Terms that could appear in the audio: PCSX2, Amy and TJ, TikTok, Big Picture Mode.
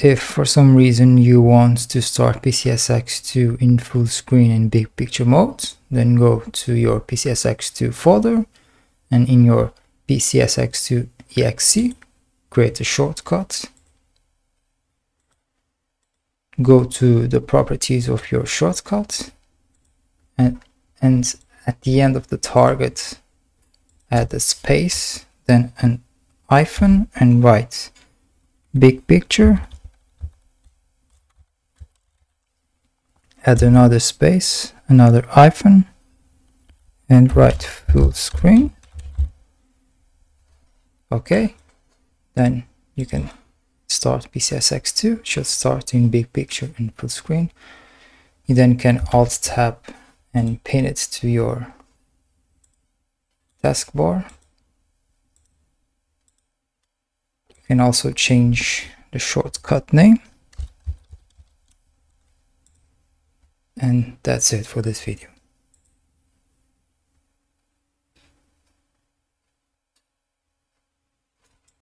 If for some reason you want to start PCSX2 in full screen in big picture mode, then go to your PCSX2 folder and in your PCSX2 exe, create a shortcut. Go to the properties of your shortcut and at the end of the target, add a space, then an hyphen and write big picture. Add another space, another hyphen, and write full screen. Okay, then you can start PCSX2. It should start in big picture and full screen. You then can Alt Tab and pin it to your taskbar. You can also change the shortcut name. And that's it for this video.